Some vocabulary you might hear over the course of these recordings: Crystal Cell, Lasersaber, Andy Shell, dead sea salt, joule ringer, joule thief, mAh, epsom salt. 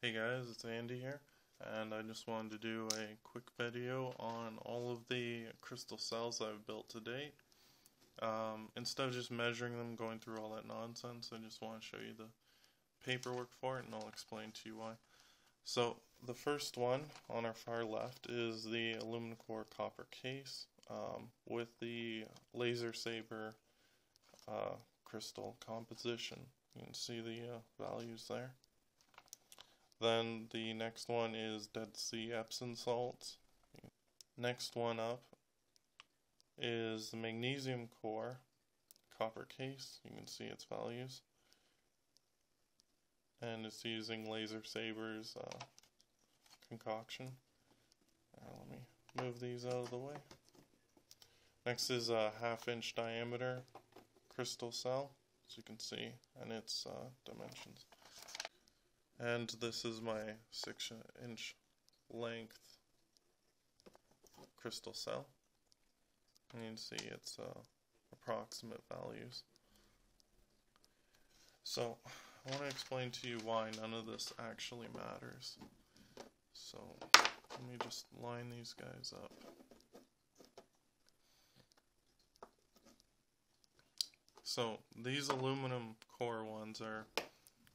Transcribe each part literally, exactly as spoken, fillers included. Hey guys, it's Andy here, and I just wanted to do a quick video on all of the crystal cells I've built to date. Um, instead of just measuring them, going through all that nonsense, I just want to show you the paperwork for it, and I'll explain to you why. So, the first one on our far left is the aluminum core copper case um, with the Lasersaber uh, crystal composition. You can see the uh, values there. Then the next one is Dead Sea Epsom salts. Next one up is the magnesium core copper case. You can see its values. And it's using Lasersaber's uh, concoction. Now let me move these out of the way. Next is a half inch diameter crystal cell, as you can see, and its uh, dimensions. And this is my six inch length crystal cell. And you can see its uh, approximate values. So I want to explain to you why none of this actually matters. So let me just line these guys up. So these aluminum core ones are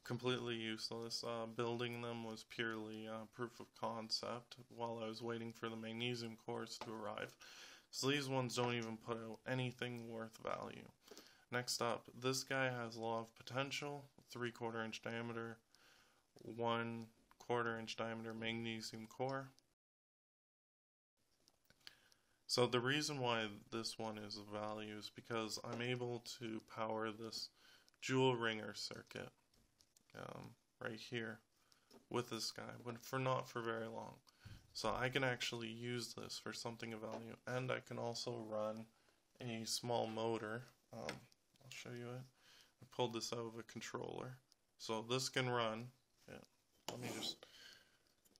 completely useless. Uh, building them was purely uh, proof of concept while I was waiting for the magnesium cores to arrive. So these ones don't even put out anything worth value. Next up, this guy has a lot of potential. Three quarter inch diameter, one quarter inch diameter magnesium core. So the reason why this one is of value is because I'm able to power this joule ringer circuit. Um, right here with this guy, but for not for very long. So I can actually use this for something of value, and I can also run a small motor. Um, I'll show you it. I pulled this out of a controller. So this can run. Yeah, let me just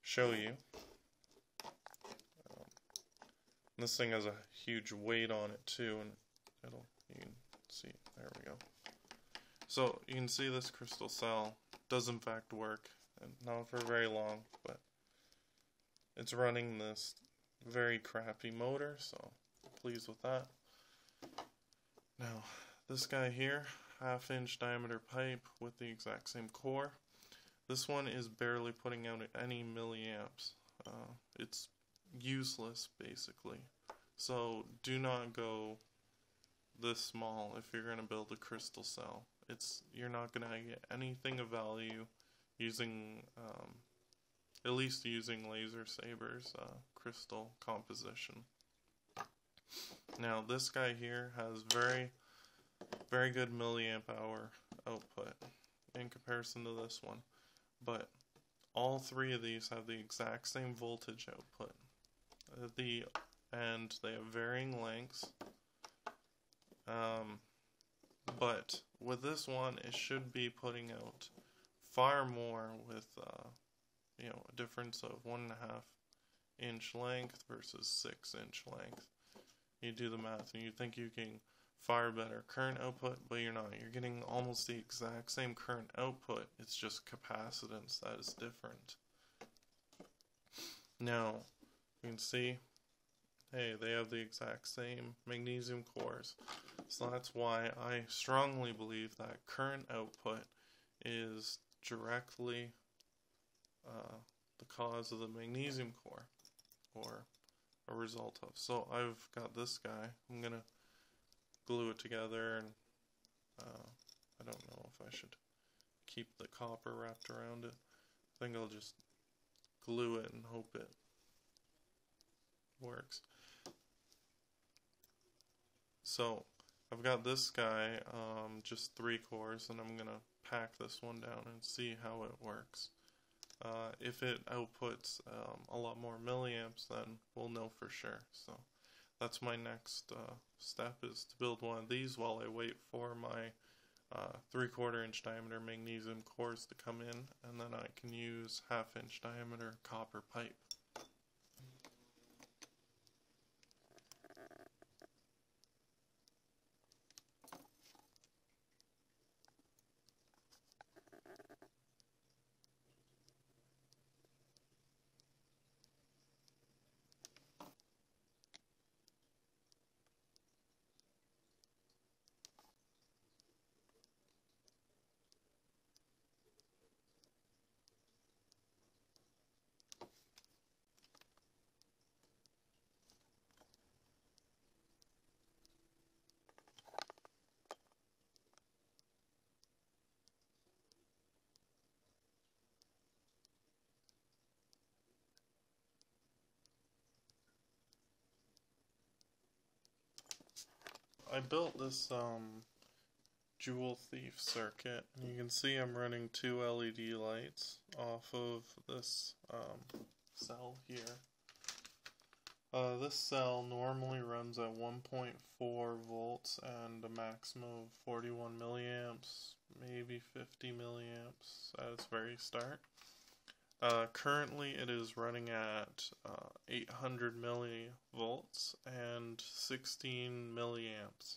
show you. Um, this thing has a huge weight on it too, and it'll, you can see, there we go. So you can see this crystal cell does in fact work, and not for very long, but it's running this very crappy motor, so pleased with that. Now this guy here, half inch diameter pipe with the exact same core. This one is barely putting out any milliamps. Uh, it's useless basically, so do not go this small if you're going to build a crystal cell. It's you're not going to get anything of value using, um, at least using Lasersaber's uh, crystal composition. Now this guy here has very, very good milliamp hour output in comparison to this one, but all three of these have the exact same voltage output. Uh, the and they have varying lengths. Um, but with this one, it should be putting out far more with, uh, you know, a difference of one and a half inch length versus six inch length. You do the math and you think you can far better current output, but you're not. You're getting almost the exact same current output. It's just capacitance that is different. Now, you can see, hey, they have the exact same magnesium cores. So that's why I strongly believe that current output is directly uh, the cause of the magnesium core, or a result of. So I've got this guy. I'm going to glue it together, and uh, I don't know if I should keep the copper wrapped around it. I think I'll just glue it and hope it works. So I've got this guy, um, just three cores, and I'm gonna pack this one down and see how it works. Uh, if it outputs um, a lot more milliamps, then we'll know for sure. So that's my next uh, step, is to build one of these while I wait for my uh, three quarter inch diameter magnesium cores to come in, and then I can use half inch diameter copper pipe. I built this um, joule thief circuit. You can see I'm running two L E D lights off of this um, cell here. Uh, this cell normally runs at one point four volts and a maximum of forty-one milliamps, maybe fifty milliamps at its very start. Uh, currently it is running at uh, eight hundred millivolts and sixteen milliamps.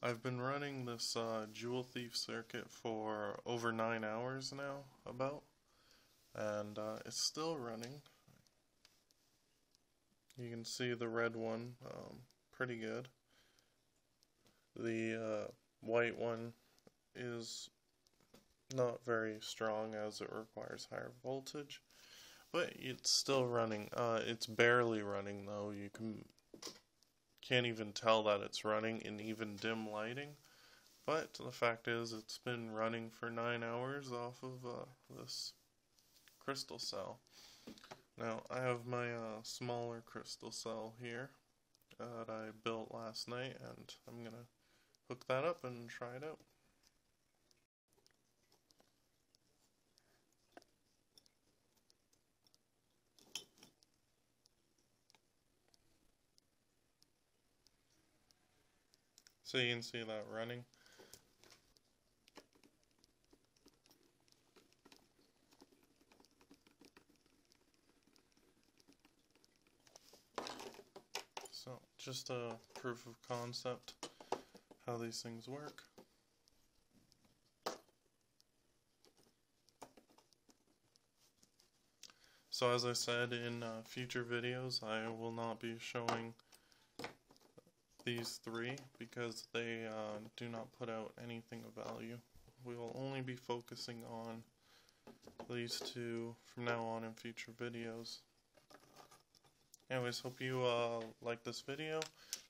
I've been running this uh, joule thief circuit for over nine hours now, about, and uh, it's still running. You can see the red one um, pretty good. The uh, white one is not very strong as it requires higher voltage, but it's still running. Uh, it's barely running though. You can, can't even tell that it's running in even dim lighting, but the fact is it's been running for nine hours off of uh, this crystal cell. Now I have my uh, smaller crystal cell here uh, that I built last night, and I'm going to hook that up and try it out. So you can see that running. So just a proof of concept how these things work. So as I said in uh, future videos, I will not be showing these three because they uh, do not put out anything of value. We will only be focusing on these two from now on in future videos. Anyways, hope you uh, like this video.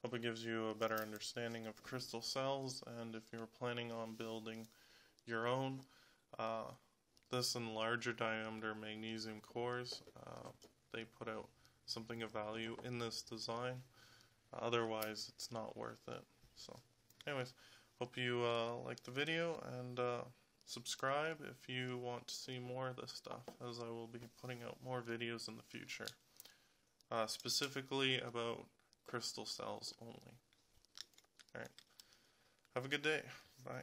Hope it gives you a better understanding of crystal cells, and if you're planning on building your own, uh, this and larger diameter magnesium cores, uh, they put out something of value in this design. Otherwise, it's not worth it. So, anyways, hope you uh, like the video, and uh, subscribe if you want to see more of this stuff, as I will be putting out more videos in the future, uh, specifically about crystal cells only. Alright, have a good day. Bye.